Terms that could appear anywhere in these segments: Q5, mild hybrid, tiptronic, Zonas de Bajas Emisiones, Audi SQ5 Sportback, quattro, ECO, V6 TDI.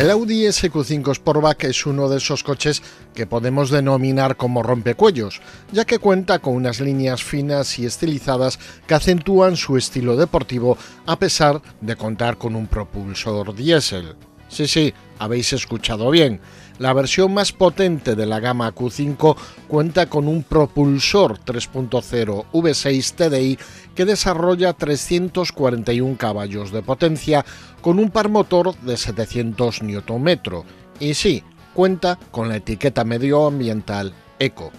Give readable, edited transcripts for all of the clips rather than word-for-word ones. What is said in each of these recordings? El Audi SQ5 Sportback es uno de esos coches que podemos denominar como rompecuellos, ya que cuenta con unas líneas finas y estilizadas que acentúan su estilo deportivo a pesar de contar con un propulsor diésel. Sí, habéis escuchado bien. La versión más potente de la gama Q5 cuenta con un propulsor 3.0 V6 TDI que desarrolla 341 caballos de potencia con un par motor de 700 Nm y sí, cuenta con la etiqueta medioambiental ECO.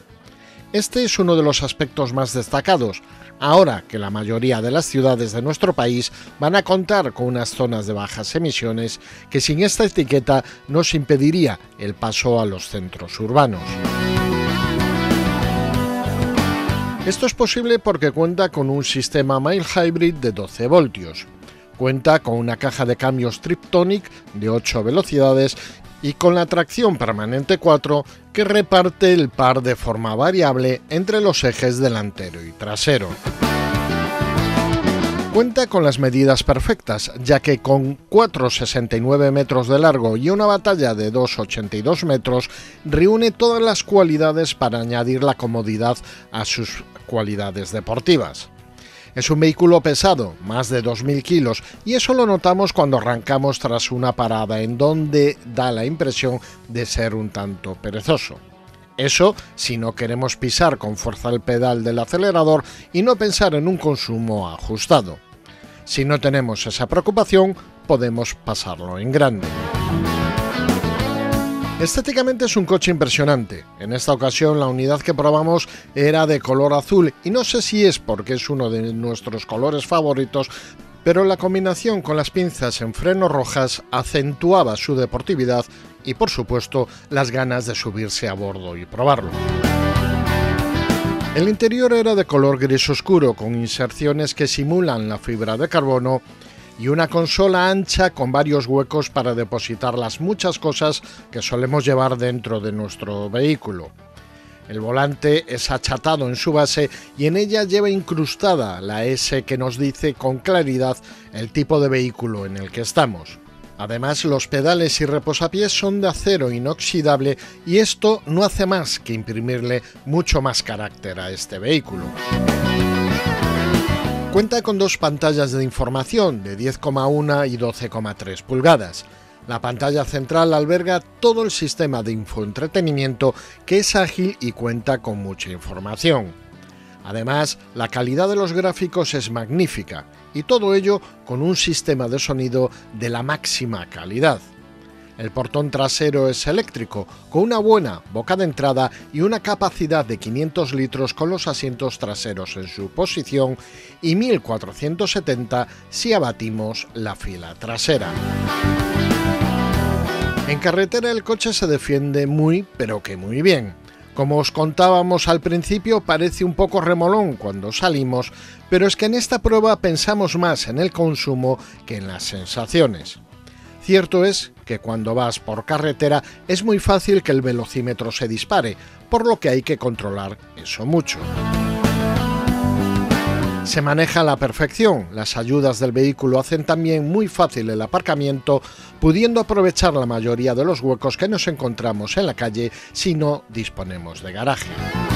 Este es uno de los aspectos más destacados, ahora que la mayoría de las ciudades de nuestro país van a contar con unas zonas de bajas emisiones que sin esta etiqueta nos impediría el paso a los centros urbanos. Esto es posible porque cuenta con un sistema mild hybrid de 12 voltios. Cuenta con una caja de cambios tiptronic de 8 velocidades y con la tracción permanente quattro que reparte el par de forma variable entre los ejes delantero y trasero. Cuenta con las medidas perfectas, ya que con 4,69 metros de largo y una batalla de 2,82 metros, reúne todas las cualidades para añadir la comodidad a sus cualidades deportivas. Es un vehículo pesado, más de 2.000 kilos, y eso lo notamos cuando arrancamos tras una parada en donde da la impresión de ser un tanto perezoso. Eso si no queremos pisar con fuerza el pedal del acelerador y no pensar en un consumo ajustado. Si no tenemos esa preocupación, podemos pasarlo en grande. Estéticamente es un coche impresionante. En esta ocasión la unidad que probamos era de color azul y no sé si es porque es uno de nuestros colores favoritos, pero la combinación con las pinzas en freno rojas acentuaba su deportividad y por supuesto las ganas de subirse a bordo y probarlo. El interior era de color gris oscuro con inserciones que simulan la fibra de carbono y una consola ancha con varios huecos para depositar las muchas cosas que solemos llevar dentro de nuestro vehículo. El volante es achatado en su base y en ella lleva incrustada la S que nos dice con claridad el tipo de vehículo en el que estamos. Además, los pedales y reposapiés son de acero inoxidable y esto no hace más que imprimirle mucho más carácter a este vehículo. Cuenta con dos pantallas de información de 10,1 y 12,3 pulgadas. La pantalla central alberga todo el sistema de infoentretenimiento que es ágil y cuenta con mucha información. Además, la calidad de los gráficos es magnífica y todo ello con un sistema de sonido de la máxima calidad. El portón trasero es eléctrico, con una buena boca de entrada y una capacidad de 500 litros con los asientos traseros en su posición y 1470 si abatimos la fila trasera. En carretera el coche se defiende muy, pero que muy bien. Como os contábamos al principio, parece un poco remolón cuando salimos, pero es que en esta prueba pensamos más en el consumo que en las sensaciones. Cierto es que cuando vas por carretera es muy fácil que el velocímetro se dispare, por lo que hay que controlar eso mucho. Se maneja a la perfección, las ayudas del vehículo hacen también muy fácil el aparcamiento, pudiendo aprovechar la mayoría de los huecos que nos encontramos en la calle si no disponemos de garaje.